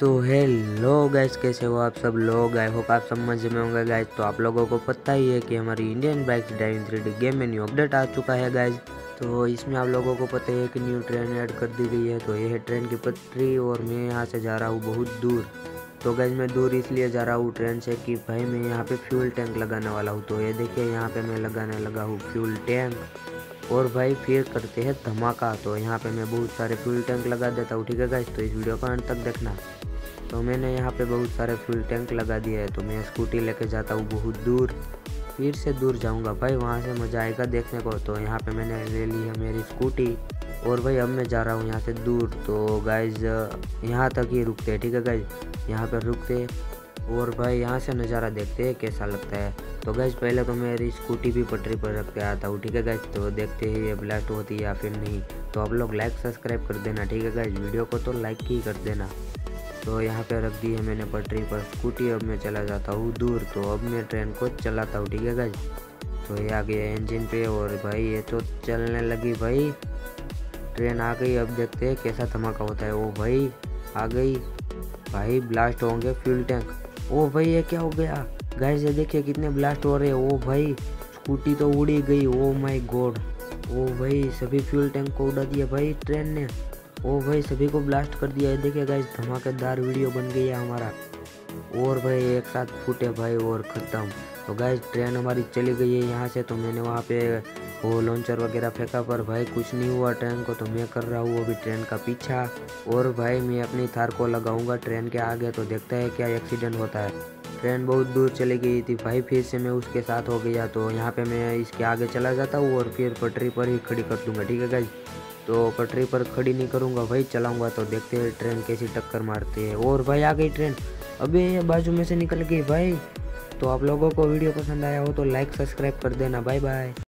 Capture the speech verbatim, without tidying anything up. तो hello guys, कैसे हो आप सब लोग। आई होप आप सब मजे में होंगे गाइस। तो आप लोगों को पता ही है कि हमारी Indian bikes driving three D game में न्यू अपडेट आ चुका है गाइस। तो इसमें आप लोगों को पता है कि न्यू ट्रेन ऐड कर दी गई है। तो ये है ट्रेन की पटरी और मैं यहाँ से जा रहा हूँ बहुत दूर। तो गाइस मैं दूर इसलिए जा रहा हूँ ट्रेन से कि भाई मैं यहाँ पे फ्यूल टैंक लगाने वाला हूँ। तो ये देखिए यहाँ पे मैं लगाने लगा हूँ फ्यूल टैंक और भाई फिर करते हैं धमाका। तो यहाँ पे मैं बहुत सारे फ्यूल टैंक लगा देता हूँ, ठीक है गाइस। तो इस वीडियो को अंत तक देखना। तो मैंने यहाँ पे बहुत सारे फ्यूल टैंक लगा दिए हैं। तो मैं स्कूटी लेके जाता हूँ बहुत दूर, फिर से दूर जाऊँगा भाई, वहाँ से मज़ा आएगा देखने को। तो यहाँ पे मैंने ले ली है मेरी स्कूटी और भाई अब मैं जा रहा हूँ यहाँ से दूर। तो गाइज यहाँ तक ही रुकते हैं, ठीक है गाइज। यहाँ पर रुकते और भाई यहाँ से नज़ारा देखते हैं कैसा लगता है। तो गाइज पहले तो मेरी स्कूटी भी पटरी पर रख के आता हूँ, ठीक है गाइज। तो देखते ही ये ब्लास्ट होती है या फिर नहीं। तो आप लोग लाइक सब्सक्राइब कर देना, ठीक है गाइज। वीडियो को तो लाइक ही कर देना। तो यहाँ पे रख दी है मैंने पटरी पर स्कूटी। अब मैं चला जाता हूँ दूर। तो अब मैं ट्रेन को चलाता हूँ, ठीक है गाइज। तो ये आ गया इंजन पे और भाई ये तो चलने लगी। भाई ट्रेन आ गई, अब देखते हैं कैसा धमाका होता है। ओ भाई आ गई, भाई ब्लास्ट होंगे फ्यूल टैंक। ओ भाई ये क्या हो गया गाइज, ये देखिए कितने ब्लास्ट हो रहे हैं। ओ भाई स्कूटी तो उड़ी गई। ओ माई गॉड, ओ भाई सभी फ्यूल टैंक को उड़ा दिया भाई ट्रेन ने। ओ भाई सभी को ब्लास्ट कर दिया है। देखिए गाइस धमाकेदार वीडियो बन गई है हमारा। और भाई एक साथ फूटे भाई और ख़त्म। तो गाइस ट्रेन हमारी चली गई है यहाँ से। तो मैंने वहाँ पे वो लॉन्चर वगैरह फेंका पर भाई कुछ नहीं हुआ ट्रेन को। तो मैं कर रहा हूँ अभी ट्रेन का पीछा और भाई मैं अपनी थार को लगाऊंगा ट्रेन के आगे। तो देखता है क्या एक्सीडेंट होता है। ट्रेन बहुत दूर चली गई थी भाई, फिर से मैं उसके साथ हो गया। तो यहाँ पर मैं इसके आगे चला जाता हूँ और फिर पटरी पर ही खड़ी कर दूँगा, ठीक है गाइस। तो पटरी पर खड़ी नहीं करूँगा भाई, चलाऊँगा। तो देखते हैं ट्रेन कैसी टक्कर मारती है। और भाई आ गई ट्रेन, अबे ये बाजू में से निकल गई भाई। तो आप लोगों को वीडियो पसंद आया हो तो लाइक सब्सक्राइब कर देना। Bye bye.